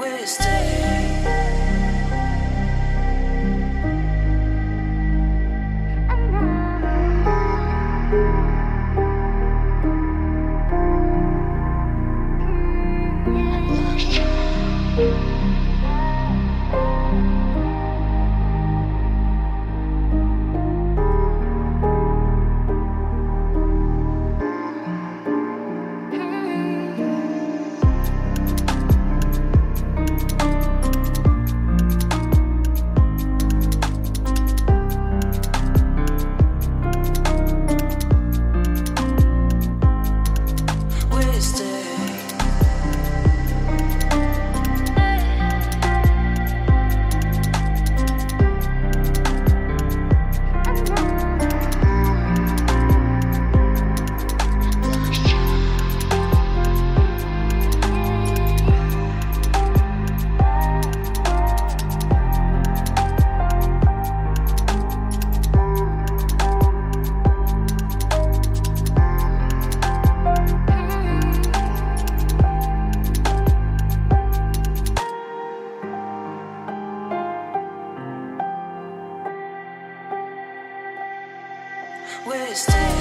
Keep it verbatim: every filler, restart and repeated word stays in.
we'll stay. We're still